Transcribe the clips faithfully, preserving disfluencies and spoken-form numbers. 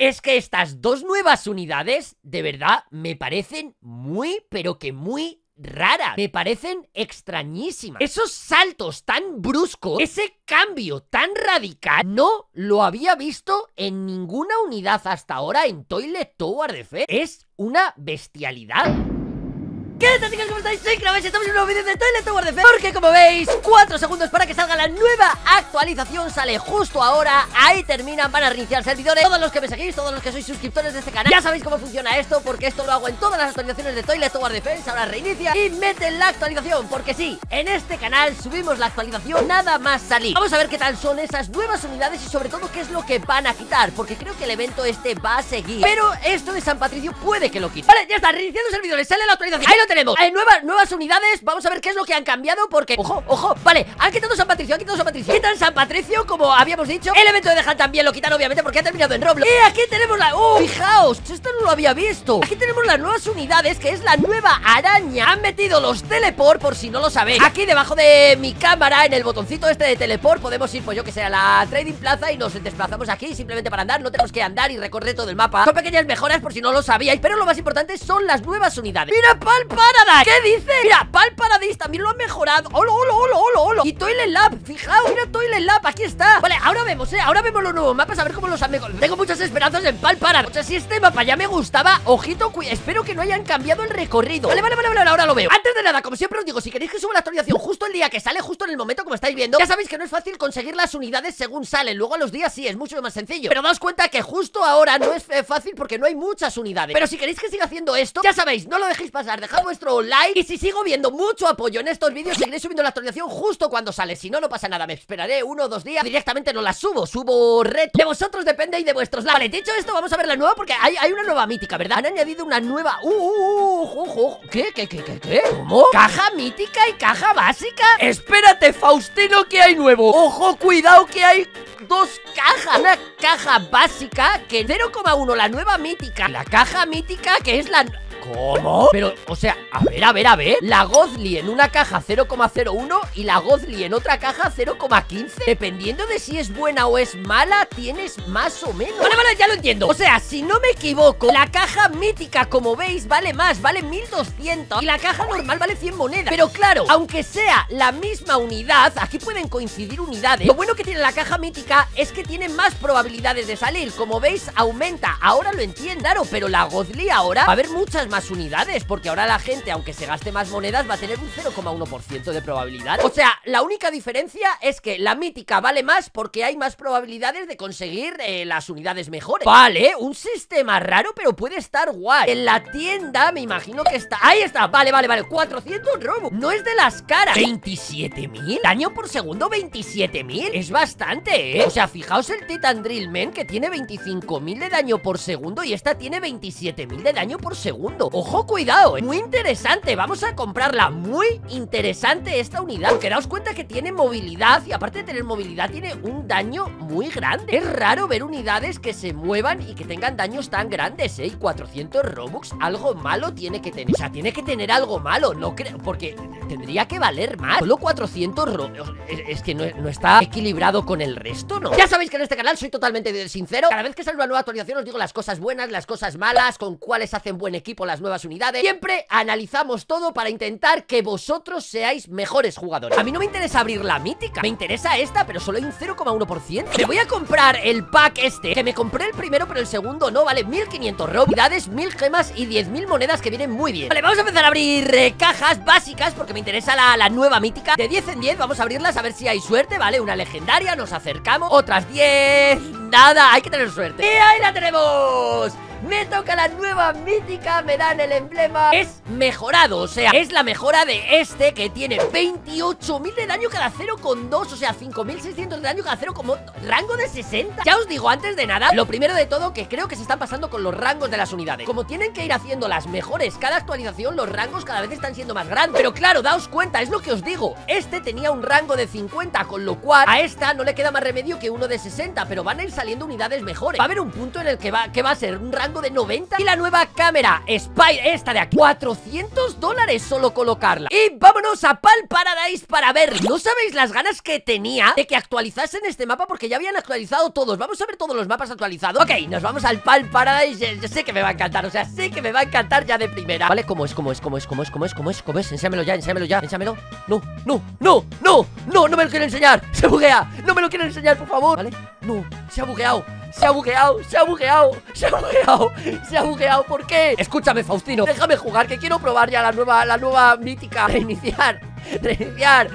es que estas dos nuevas unidades, de verdad, me parecen muy, pero que muy raras. Me parecen extrañísimas. Esos saltos tan bruscos, ese cambio tan radical, no lo había visto en ninguna unidad hasta ahora en Toilet Tower Defense. Es una bestialidad. ¿Qué tal, chicos? ¿Cómo estáis? Soy Krao y estamos en un nuevo vídeo de Toilet Tower Defense. Porque como veis, cuatro segundos para que salga la nueva actualización. Sale justo ahora, ahí terminan, van a reiniciar servidores. Todos los que me seguís, todos los que sois suscriptores de este canal, ya sabéis cómo funciona esto, porque esto lo hago en todas las actualizaciones de Toilet Tower Defense. Ahora reinicia y meten la actualización, porque sí, en este canal subimos la actualización nada más salir. Vamos a ver qué tal son esas nuevas unidades y sobre todo qué es lo que van a quitar, porque creo que el evento este va a seguir, pero esto de San Patricio puede que lo quite. Vale, ya está, reiniciando servidores, sale la actualización, ahí lo tenemos. Hay nuevas, nuevas unidades. Vamos a ver qué es lo que han cambiado, porque... Ojo, ojo, vale, han quitado San Patricio, han quitado San Patricio. Quitan San Patricio, como habíamos dicho. El evento de dejar también lo quitan, obviamente, porque ha terminado en Roblox. Y aquí tenemos la... ¡Oh! Fijaos, esto no lo había visto. Aquí tenemos las nuevas unidades, que es la nueva araña. Han metido los teleport, por si no lo sabéis. Aquí debajo de mi cámara, en el botoncito este de teleport, podemos ir, pues yo que sé, a la Trading Plaza y nos desplazamos aquí simplemente para andar. No tenemos que andar y recorrer todo el mapa. Son pequeñas mejoras, por si no lo sabíais, pero lo más importante son las nuevas unidades. ¡Mira, Pal Paradise! ¿Qué dice? Mira, Pal Paradise también lo han mejorado. ¡Holo, holo, holo, holo, holo! Y Toilet Lab, fijaos, mira Toilet Lab, aquí está. Vale, ahora vemos, eh, ahora vemos los nuevos mapas, a ver cómo los han mejorado. Tengo muchas esperanzas en Pal Paradise. O sea, si este mapa ya me gustaba, ojito, espero que no hayan cambiado el recorrido. Vale, vale, vale, vale, ahora lo veo. Antes de nada, como siempre os digo, si queréis que suba la actualización justo el día que sale, justo en el momento como estáis viendo, ya sabéis que no es fácil conseguir las unidades según salen. Luego a los días sí, es mucho más sencillo. Pero daos cuenta que justo ahora no es fácil porque no hay muchas unidades. Pero si queréis que siga haciendo esto, ya sabéis, no lo dejéis pasar, dejad vuestro like. Y si sigo viendo mucho apoyo en estos vídeos, seguiré subiendo la actualización justo cuando sale. Si no, no pasa nada, me esperaré uno o dos días. Directamente no la subo, subo reto. De vosotros depende y de vuestros likes. Vale, dicho esto, vamos a ver la nueva, porque hay, hay una nueva mítica, ¿verdad? Han añadido una nueva... Uh, uh, uh, uh, ¿Qué? ¿Qué? ¿Qué? ¿Qué? ¿Qué? ¿Cómo? ¿Caja mítica y caja básica? Espérate, Faustino, que hay nuevo. Ojo, cuidado, que hay dos cajas. Una caja básica, que cero coma uno, la nueva mítica. La caja mítica, que es la... ¿Cómo? Pero, o sea, a ver, a ver, a ver. La Gozli en una caja cero coma cero uno y la Gozli en otra caja cero coma quince. Dependiendo de si es buena o es mala, tienes más o menos. Vale, vale, ya lo entiendo. O sea, si no me equivoco, la caja mítica, como veis, vale más, vale mil doscientos. Y la caja normal vale cien monedas. Pero claro, aunque sea la misma unidad, aquí pueden coincidir unidades. Lo bueno que tiene la caja mítica es que tiene más probabilidades de salir. Como veis, aumenta. Ahora lo entiendo, claro, pero la Gozli ahora va a haber muchas más unidades, porque ahora la gente, aunque se gaste más monedas, va a tener un cero coma uno por ciento de probabilidad. O sea, la única diferencia es que la mítica vale más porque hay más probabilidades de conseguir eh, las unidades mejores. Vale, un sistema raro, pero puede estar guay. En la tienda me imagino que está... Ahí está, vale, vale, vale, cuatrocientos robux. No es de las caras. ¿veintisiete mil? Daño por segundo, veintisiete mil. Es bastante, ¿eh? O sea, fijaos el Titan Drill Man, que tiene veinticinco mil de daño por segundo y esta tiene veintisiete mil de daño por segundo. Ojo, cuidado, eh. Muy interesante. Vamos a comprarla, muy interesante esta unidad, porque daos cuenta que tiene movilidad. Y aparte de tener movilidad, tiene un daño muy grande. Es raro ver unidades que se muevan y que tengan daños tan grandes, eh. Y cuatrocientos robux, algo malo tiene que tener. O sea, tiene que tener algo malo. No creo, porque tendría que valer más. Solo cuatrocientos robux, es que no, no está equilibrado con el resto, ¿no? Ya sabéis que en este canal soy totalmente sincero. Cada vez que sale una nueva actualización os digo las cosas buenas, las cosas malas, con cuáles hacen buen equipo, las nuevas unidades. Siempre analizamos todo para intentar que vosotros seáis mejores jugadores. A mí no me interesa abrir la mítica, me interesa esta, pero solo hay un cero coma uno por ciento. Me voy a comprar el pack este, que me compré el primero, pero el segundo no, vale, mil quinientos robux, unidades, mil gemas y diez mil monedas, que vienen muy bien. Vale, vamos a empezar a abrir eh, cajas básicas, porque me interesa la, la nueva mítica. De diez en diez vamos a abrirlas, a ver si hay suerte, vale, una legendaria, nos acercamos, otras diez, nada, hay que tener suerte. Y ahí la tenemos. Me toca la nueva mítica, me dan el emblema. Es mejorado, o sea, es la mejora de este, que tiene veintiocho mil de daño cada cero coma dos. O sea, cinco mil seiscientos de daño cada cero coma ocho. Rango de sesenta. Ya os digo, antes de nada, lo primero de todo, que creo que se están pasando con los rangos de las unidades. Como tienen que ir haciendo las mejores cada actualización, los rangos cada vez están siendo más grandes. Pero claro, daos cuenta, es lo que os digo. Este tenía un rango de cincuenta, con lo cual a esta no le queda más remedio que uno de sesenta. Pero van a ir saliendo unidades mejores. Va a haber un punto en el que va, que va a ser un rango rango de noventa. Y la nueva cámara Spider, esta de aquí, cuatrocientos dólares solo colocarla. Y vámonos a Pal Paradise para ver. No sabéis las ganas que tenía de que actualizasen este mapa, porque ya habían actualizado todos. Vamos a ver todos los mapas actualizados. Ok, nos vamos al Pal Paradise. Yo sé que me va a encantar, o sea, sé que me va a encantar ya de primera. Vale, ¿cómo es? ¿Cómo es? ¿Cómo es? ¿Cómo es? ¿Cómo es? ¿Cómo es? ¿Cómo es? Enséamelo ya, enséamelo ya, enséamelo. No, no, no, no, no, no me lo quiero enseñar. Se buguea, no me lo quiero enseñar, por favor. Vale, no, se ha bugueado. Se ha bugueado, se ha bugueado, se ha bugueado, se ha bugueado, ¿por qué? Escúchame, Faustino, déjame jugar, que quiero probar ya la nueva, la nueva mítica. Reiniciar, reiniciar.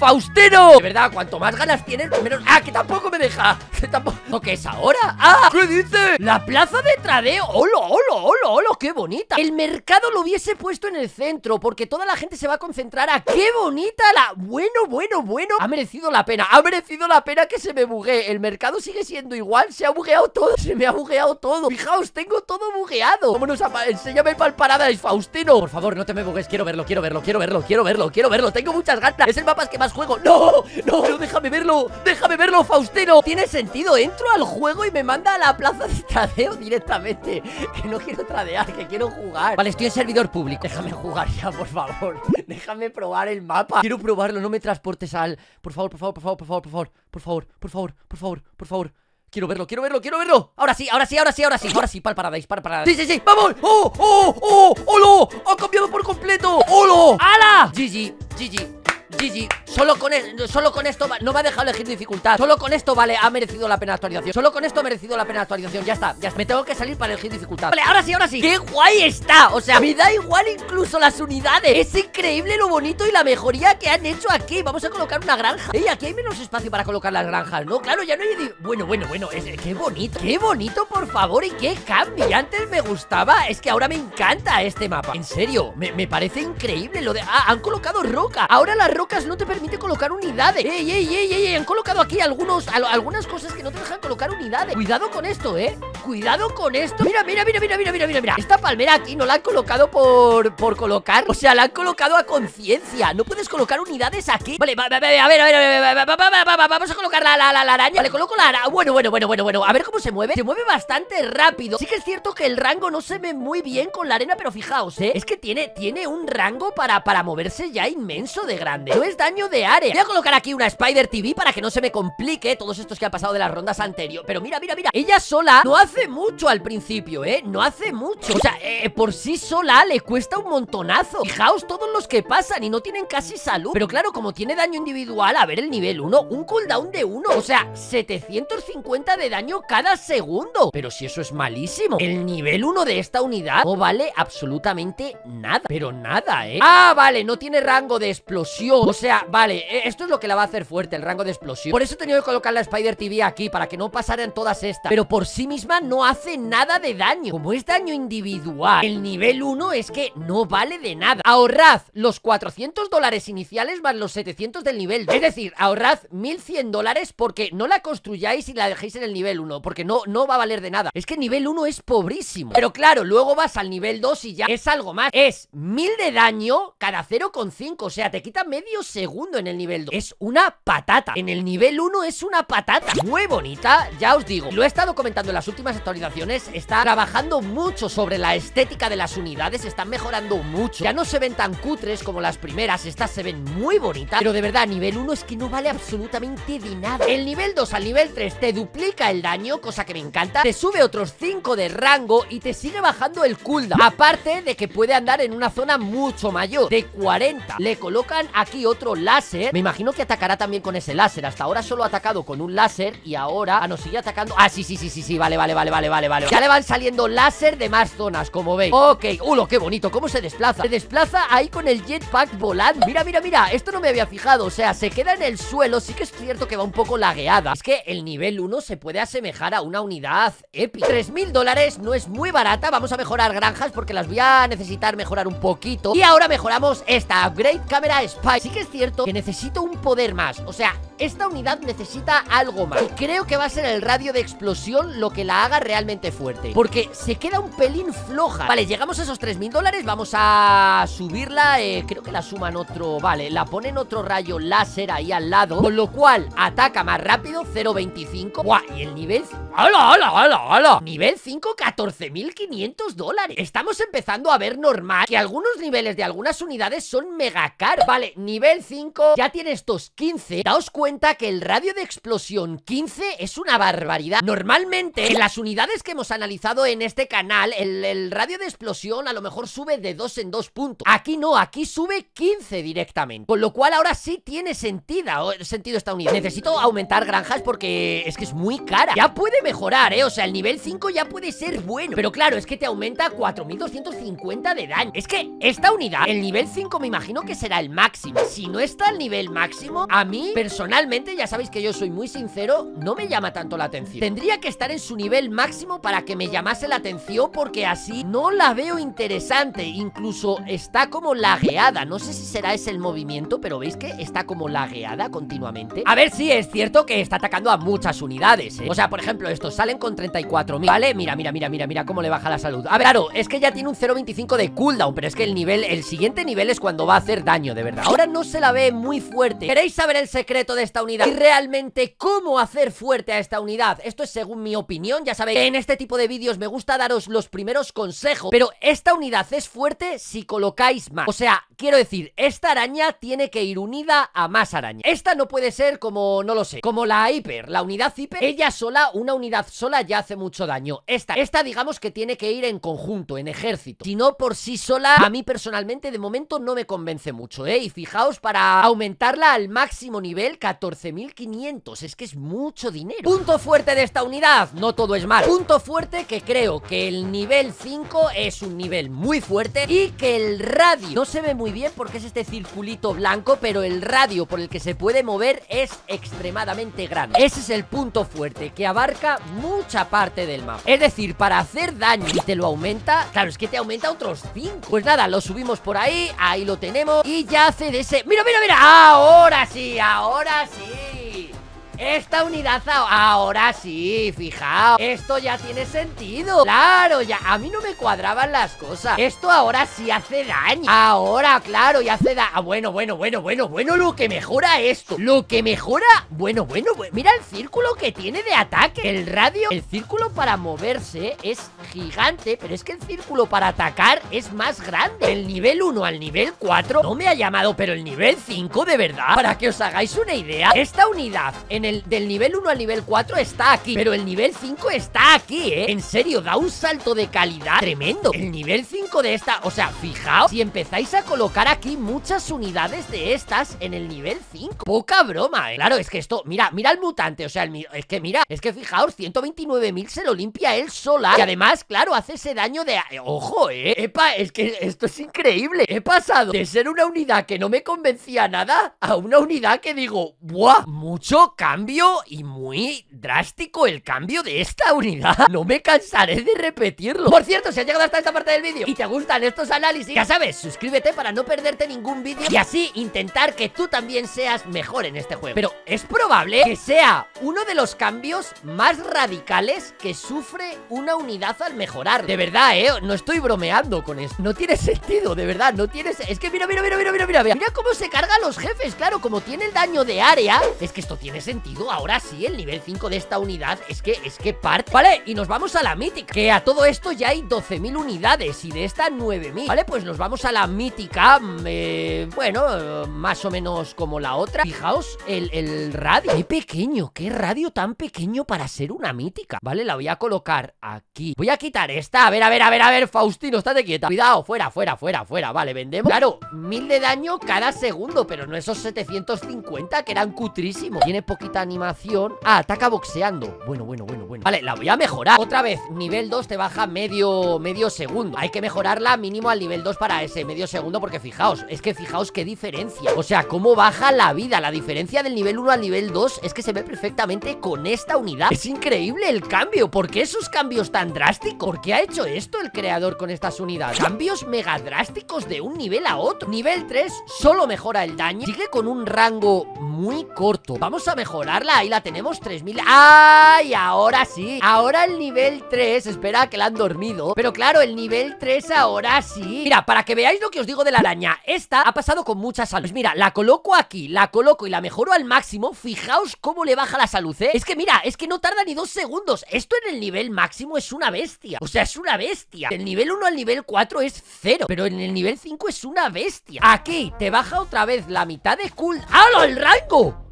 ¡Faustino! De verdad, cuanto más ganas tienes, menos... ¡Ah, que tampoco me deja! Que tampoco... ¿No, que es ahora? ¡Ah! ¿Qué dice? La plaza de tradeo. ¡Holo, holo, holo, holo! ¡Qué bonita! El mercado lo hubiese puesto en el centro, porque toda la gente se va a concentrar a... ¡Qué bonita la... Bueno, bueno, bueno! Ha merecido la pena. Ha merecido la pena que se me buguee. El mercado sigue siendo igual. Se ha bugueado todo. Se me ha bugueado todo. Fijaos, tengo todo bugueado. Vámonos a... Enséñame Pal Paradise, Faustino. Por favor, no te me bugues. Quiero verlo, quiero verlo, quiero verlo, quiero verlo, quiero verlo. Tengo muchas ganas. Es el mapa que más juego. ¡No! ¡No! ¡No! ¡Déjame verlo! ¡Déjame verlo, Faustino! Tiene sentido. Entro al juego y me manda a la plaza de tradeo directamente. Que no quiero tradear, que quiero jugar. Vale, estoy en servidor público. Déjame jugar ya, por favor. Déjame probar el mapa. Quiero probarlo, no me transportes al... Por favor, por favor, por favor, por favor, por favor. Por favor, por favor, por favor, por favor. Quiero verlo, quiero verlo, quiero verlo. Ahora sí, ahora sí, ahora sí, ahora sí. Ahora sí, Pal Paradise, Pal Paradise. Sí, sí, sí, vamos. ¡Oh, oh, oh! ¡Holo! ¡Ha cambiado por completo! ¡Holo! ¡Hala! G G, G G. G G, solo con, el, solo con esto no me ha dejado elegir dificultad. Solo con esto, vale, ha merecido la pena actualización. Solo con esto ha merecido la pena actualización. Ya está, ya está. Me tengo que salir para elegir dificultad. Vale, ahora sí, ahora sí. ¡Qué guay está! O sea, me da igual incluso las unidades. Es increíble lo bonito y la mejoría que han hecho aquí. Vamos a colocar una granja. Ey, aquí hay menos espacio para colocar las granjas, ¿no? Claro, ya no hay... Bueno, bueno, bueno, es, qué bonito. Qué bonito, por favor, y qué cambio. Y antes me gustaba, es que ahora me encanta este mapa. En serio, me, me parece increíble lo de... Ah, han colocado roca. Ahora la roca no te permite colocar unidades. Ey, ey, ey, ey, han colocado aquí algunos al, algunas cosas que no te dejan colocar unidades. Cuidado con esto, eh, cuidado con esto. Mira, mira, mira, mira, mira, mira, mira. Esta palmera aquí no la han colocado por, por colocar. O sea, la han colocado a conciencia. No puedes colocar unidades aquí. Vale, va, va, va, a ver, a ver, a ver, va, va, va, va, va, vamos a colocar la, la, la, la araña. Vale, coloco la araña. Bueno, bueno, bueno, bueno, bueno. A ver cómo se mueve. Se mueve bastante rápido. Sí que es cierto que el rango no se ve muy bien con la arena, pero fijaos, eh, es que tiene, tiene un rango para, para moverse ya inmenso de grande. No es daño de área. Voy a colocar aquí una Spider T V para que no se me complique todos estos que han pasado de las rondas anteriores. Pero mira, mira, mira. Ella sola no hace mucho al principio, ¿eh? No hace mucho. O sea, eh, por sí sola le cuesta un montonazo. Fijaos todos los que pasan y no tienen casi salud. Pero claro, como tiene daño individual, a ver el nivel uno. Un cooldown de uno. O sea, setecientos cincuenta de daño cada segundo. Pero si eso es malísimo. El nivel uno de esta unidad no vale absolutamente nada. Pero nada, ¿eh? Ah, vale. No tiene rango de explosión. O sea, vale, esto es lo que la va a hacer fuerte, el rango de explosión. Por eso he tenido que colocar la Spider T V aquí, para que no pasaran todas estas. Pero por sí misma no hace nada de daño. Como es daño individual, el nivel uno es que no vale de nada. Ahorrad los cuatrocientos dólares iniciales más los setecientos del nivel dos. Es decir, ahorrad mil cien dólares, porque no la construyáis y la dejéis en el nivel uno, porque no, no va a valer de nada. Es que el nivel uno es pobrísimo. Pero claro, luego vas al nivel dos y ya es algo más. Es mil de daño cada cero coma cinco. O sea, te quitan medio segundo en el nivel dos. Es una patata. En el nivel uno es una patata. Muy bonita, ya os digo. Lo he estado comentando en las últimas actualizaciones. Está trabajando mucho sobre la estética de las unidades. Están mejorando mucho. Ya no se ven tan cutres como las primeras. Estas se ven muy bonitas. Pero de verdad, nivel uno es que no vale absolutamente de nada. El nivel dos al nivel tres te duplica el daño, cosa que me encanta. Te sube otros cinco de rango y te sigue bajando el cooldown. Aparte de que puede andar en una zona mucho mayor, de cuarenta. Le colocan aquí otro láser, me imagino que atacará también con ese láser. Hasta ahora solo ha atacado con un láser y ahora, ah, nos sigue atacando. Ah, sí, sí, sí, sí, sí, vale, vale, vale, vale, vale, vale. Ya le van saliendo láser de más zonas, como veis. Ok, ulo, qué bonito, cómo se desplaza. Se desplaza ahí con el jetpack volando. Mira, mira, mira, esto no me había fijado. O sea, se queda en el suelo, sí que es cierto que va un poco lagueada. Es que el nivel uno se puede asemejar a una unidad épica. tres mil dólares no es muy barata. Vamos a mejorar granjas porque las voy a necesitar mejorar un poquito. Y ahora mejoramos esta Upgrade Camera Spider. Sí que es cierto que necesito un poder más. O sea, esta unidad necesita algo más, y creo que va a ser el radio de explosión lo que la haga realmente fuerte, porque se queda un pelín floja. Vale, llegamos a esos tres mil dólares. Vamos a subirla, eh, creo que la suman otro, vale, la ponen otro rayo láser ahí al lado, con lo cual ataca más rápido, cero coma veinticinco. Buah, y el nivel, ¡hala, hala, hala, hala! Nivel cinco, catorce mil quinientos dólares. Estamos empezando a ver normal que algunos niveles de algunas unidades son mega caros. Vale, nivel cinco, ya tiene estos quince. Daos cuenta que el radio de explosión quince es una barbaridad. Normalmente, en las unidades que hemos analizado en este canal, el, el radio de explosión a lo mejor sube de dos en dos puntos. Aquí no, aquí sube quince directamente, con lo cual ahora sí tiene sentido, sentido esta unidad. Necesito aumentar granjas porque es que es muy cara. Ya puede mejorar, ¿eh? O sea, el nivel cinco ya puede ser bueno, pero claro, es que te aumenta cuatro mil doscientos cincuenta de daño. Es que esta unidad, el nivel cinco me imagino que será el máximo. Si no está al nivel máximo, a mí personalmente, ya sabéis que yo soy muy sincero, no me llama tanto la atención. Tendría que estar en su nivel máximo para que me llamase la atención, porque así no la veo interesante. Incluso está como lagueada. No sé si será ese el movimiento, pero veis que está como lagueada continuamente. A ver, sí, es cierto que está atacando a muchas unidades, ¿eh? O sea, por ejemplo, estos salen con treinta y cuatro mil, ¿vale? Mira, mira, mira, mira, mira cómo le baja la salud. A ver, claro, es que ya tiene un cero coma veinticinco de cooldown, pero es que el nivel, el siguiente nivel es cuando va a hacer daño, de verdad. Ahora no se la ve muy fuerte. ¿Queréis saber el secreto de esta unidad y realmente cómo hacer fuerte a esta unidad? Esto es según mi opinión, ya sabéis que en este tipo de vídeos me gusta daros los primeros consejos, pero esta unidad es fuerte si colocáis más. O sea, quiero decir, esta araña tiene que ir unida a más araña. Esta no puede ser como, no lo sé, como la hiper, la unidad hiper, ella sola, una unidad sola ya hace mucho daño. Esta, esta digamos que tiene que ir en conjunto, en ejército. Si no por sí sola, a mí personalmente de momento no me convence mucho, ¿eh? Y fijaos, para aumentarla al máximo nivel, catorce mil quinientos, es que es mucho dinero. Punto fuerte de esta unidad, no todo es mal. Punto fuerte que creo que el nivel cinco es un nivel muy fuerte y que el radio, no se ve muy bien porque es este circulito blanco, pero el radio por el que se puede mover es extremadamente grande. Ese es el punto fuerte, que abarca mucha parte del mapa. Es decir, para hacer daño y te lo aumenta, claro, es que te aumenta otros cinco. Pues nada, lo subimos por ahí, ahí lo tenemos y ya hace de ese... ¡Mira, mira, mira! ¡Ahora sí, ahora sí! Esta unidad ahora sí, fijaos, esto ya tiene sentido. Claro, ya, a mí no me cuadraban las cosas. Esto ahora sí hace daño. Ahora, claro, ya hace daño. Bueno, bueno, bueno, bueno, bueno, lo que mejora esto. Lo que mejora, bueno, bueno, bueno. Mira el círculo que tiene de ataque. El radio, el círculo para moverse es gigante, pero es que el círculo para atacar es más grande. Del nivel uno al nivel cuatro no me ha llamado, pero el nivel cinco, de verdad, para que os hagáis una idea, esta unidad en el El, del nivel uno al nivel cuatro está aquí, pero el nivel cinco está aquí, ¿eh? En serio, da un salto de calidad tremendo. El nivel cinco de esta, o sea, fijaos, si empezáis a colocar aquí muchas unidades de estas en el nivel cinco, poca broma, ¿eh? Claro, es que esto, mira, mira el mutante, o sea, el, es que mira, es que fijaos, ciento veintinueve mil se lo limpia él sola. Y además, claro, hace ese daño de... ¡Ojo, eh! Epa, es que esto es increíble. He pasado de ser una unidad que no me convencía nada a una unidad que digo, ¡buah! Mucho cambio. Y muy drástico el cambio de esta unidad. No me cansaré de repetirlo. Por cierto, si has llegado hasta esta parte del vídeo y te gustan estos análisis, ya sabes, suscríbete para no perderte ningún vídeo y así intentar que tú también seas mejor en este juego. Pero es probable que sea uno de los cambios más radicales que sufre una unidad al mejorar. De verdad, eh, no estoy bromeando con esto. No tiene sentido, de verdad, no tiene... Es que mira, mira, mira, mira, mira, mira, mira cómo se carga a los jefes, claro, como tiene el daño de área. Es que esto tiene sentido. Ahora sí, el nivel cinco de esta unidad es que, es que parte, vale, y nos vamos a la mítica, que a todo esto ya hay doce mil unidades y de esta nueve mil, vale, pues nos vamos a la mítica, eh, bueno, más o menos como la otra. Fijaos, el, el radio, qué pequeño, qué radio tan pequeño para ser una mítica, vale, la voy a colocar aquí, voy a quitar esta, a ver, a ver, a ver, a ver, Faustino, estate quieta, cuidado, fuera, fuera, fuera, fuera, vale, vendemos, claro, mil de daño cada segundo, pero no esos setecientos cincuenta que eran cutrísimos, tiene poquito bonita animación. Ah, ataca boxeando. Bueno, bueno, bueno, bueno. Vale, la voy a mejorar. Otra vez, nivel dos te baja medio, medio segundo. Hay que mejorarla mínimo al nivel dos para ese medio segundo, porque fijaos, es que fijaos qué diferencia. O sea, cómo baja la vida. La diferencia del nivel uno al nivel dos es que se ve perfectamente con esta unidad. Es increíble el cambio. ¿Por qué esos cambios tan drásticos? ¿Por qué ha hecho esto el creador con estas unidades? Cambios mega drásticos de un nivel a otro. Nivel tres solo mejora el daño. Sigue con un rango muy corto. Vamos a mejorarla. Ahí la tenemos, tres mil. ¡Ay! Ahora sí. Ahora el nivel tres. Espera, que la han dormido. Pero claro, el nivel tres ahora sí. Mira, para que veáis lo que os digo de la araña. Esta ha pasado con mucha salud. Pues mira, la coloco aquí, la coloco y la mejoro al máximo. Fijaos cómo le baja la salud, ¿eh? Es que mira, es que no tarda ni dos segundos. Esto en el nivel máximo es una bestia. O sea, es una bestia. Del nivel uno al nivel cuatro es cero. Pero en el nivel cinco es una bestia. Aquí te baja otra vez la mitad de cool. ¡Hala, el rango!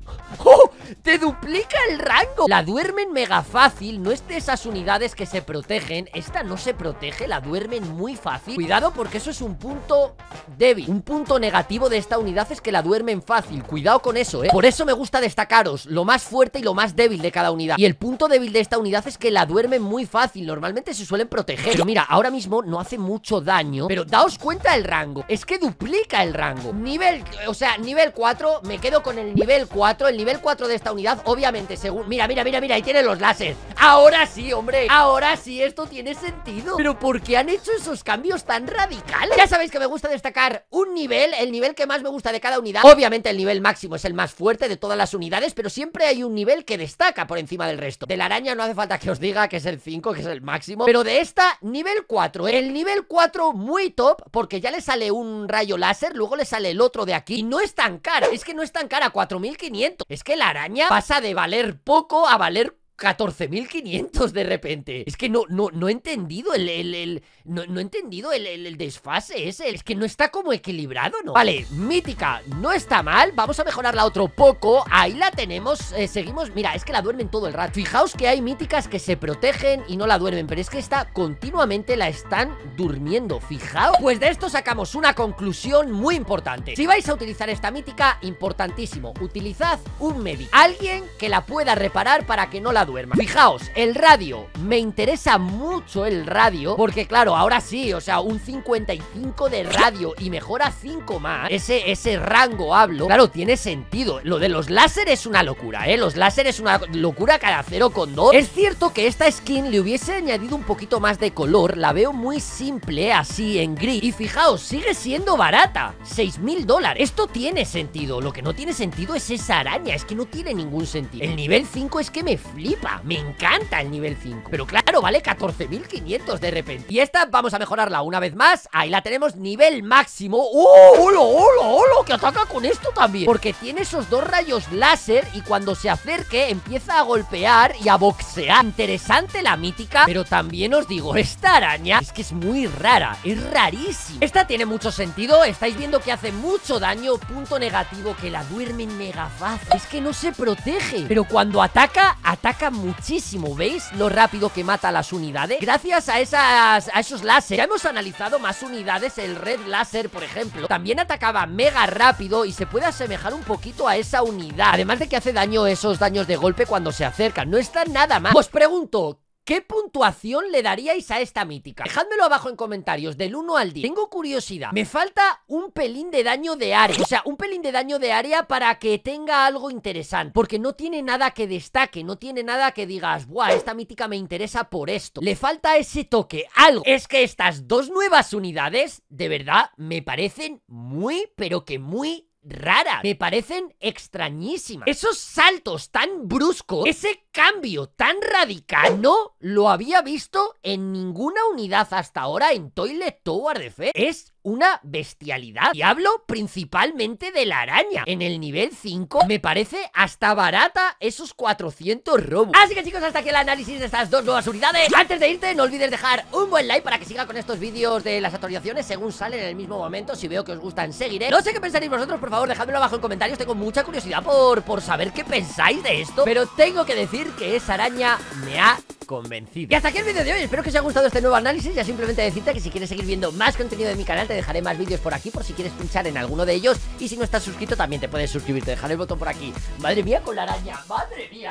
¡Oh! ¡Te duplica el rango! La duermen mega fácil. No es de esas unidades que se protegen. Esta no se protege, la duermen muy fácil. Cuidado, porque eso es un punto débil. Un punto negativo de esta unidad es que la duermen fácil. Cuidado con eso, ¿eh? Por eso me gusta destacaros lo más fuerte y lo más débil de cada unidad. Y el punto débil de esta unidad es que la duermen muy fácil. Normalmente se suelen proteger. Pero mira, ahora mismo no hace mucho daño. Pero daos cuenta el rango. Es que duplica el rango. Nivel... O sea, nivel cuatro. Me quedo con el nivel cuatro. El nivel cuatro de esta unidad, obviamente, según... Mira, mira, mira, mira, ahí tienen los láseres. Ahora sí, hombre, ahora sí, esto tiene sentido. Pero ¿por qué han hecho esos cambios tan radicales? Ya sabéis que me gusta destacar un nivel, el nivel que más me gusta de cada unidad. Obviamente el nivel máximo es el más fuerte de todas las unidades, pero siempre hay un nivel que destaca por encima del resto. De la araña no hace falta que os diga que es el cinco, que es el máximo. Pero de esta, nivel cuatro. El nivel cuatro muy top, porque ya le sale un rayo láser, luego le sale el otro de aquí. Y no es tan cara, es que no es tan cara, cuatro mil quinientos. Es que la araña pasa de valer poco a valer catorce mil quinientos de repente. Es que no, no, no he entendido el, el, el no, no he entendido el, el, el desfase ese. Es que no está como equilibrado, ¿no? Vale, mítica, no está mal. Vamos a mejorarla otro poco. Ahí la tenemos, eh, seguimos. Mira, es que la duermen todo el rato. Fijaos que hay míticas que se protegen y no la duermen, pero es que esta continuamente la están durmiendo. Fijaos. Pues de esto sacamos una conclusión muy importante. Si vais a utilizar esta mítica, importantísimo, utilizad un médico, alguien que la pueda reparar para que no la duerma. Fijaos, el radio. Me interesa mucho el radio, porque claro, ahora sí, o sea, un cincuenta y cinco de radio y mejora cinco más. Ese, ese rango hablo. Claro, tiene sentido. Lo de los láser es una locura, ¿eh? Los láser es una locura cada cero coma dos. Es cierto que esta skin le hubiese añadido un poquito más de color. La veo muy simple, así, en gris. Y fijaos, sigue siendo barata. seis mil dólares. Esto tiene sentido. Lo que no tiene sentido es esa araña. Es que no tiene ningún sentido. El nivel cinco es que me flipa. Me encanta el nivel cinco. Pero claro, vale catorce mil quinientos de repente. Y esta vamos a mejorarla una vez más. Ahí la tenemos, nivel máximo. ¡Oh! ¡Holo, holo, holo! Que ataca con esto también, porque tiene esos dos rayos láser. Y cuando se acerque empieza a golpear y a boxear. Interesante la mítica. Pero también os digo, esta araña es que es muy rara. Es rarísima. Esta tiene mucho sentido. Estáis viendo que hace mucho daño. Punto negativo, que la duermen mega fácil. Es que no se protege. Pero cuando ataca, ataca muchísimo. ¿Veis lo rápido que mata a las unidades? Gracias a esas a esos láser. Ya hemos analizado más unidades. El red láser, por ejemplo, también atacaba mega rápido y se puede asemejar un poquito a esa unidad. Además de que hace daño, esos daños de golpe cuando se acercan. No está nada mal. Os pregunto, ¿qué puntuación le daríais a esta mítica? Dejádmelo abajo en comentarios, del uno al diez. Tengo curiosidad. Me falta un pelín de daño de área. O sea, un pelín de daño de área para que tenga algo interesante. Porque no tiene nada que destaque. No tiene nada que digas, ¡buah! Esta mítica me interesa por esto. Le falta ese toque, algo. Es que estas dos nuevas unidades, de verdad, me parecen muy, pero que muy... rara, me parecen extrañísimas. Esos saltos tan bruscos, ese cambio tan radical, no lo había visto en ninguna unidad hasta ahora en Toilet Tower Defense. Es una bestialidad. Y hablo principalmente de la araña. En el nivel cinco me parece hasta barata esos cuatrocientos robux. Así que chicos, hasta aquí el análisis de estas dos nuevas unidades. Antes de irte, no olvides dejar un buen like para que siga con estos vídeos de las actualizaciones según salen en el mismo momento. Si veo que os gustan, seguiré. No sé qué pensaréis vosotros, por favor, dejadmelo abajo en comentarios. Tengo mucha curiosidad por, por saber qué pensáis de esto. Pero tengo que decir que esa araña me ha convencido. Y hasta aquí el vídeo de hoy. Espero que os haya gustado este nuevo análisis. Ya simplemente decirte que si quieres seguir viendo más contenido de mi canal, te dejaré más vídeos por aquí por si quieres pinchar en alguno de ellos. Y si no estás suscrito, también te puedes suscribir. Te dejaré el botón por aquí. Madre mía, con la araña. Madre mía.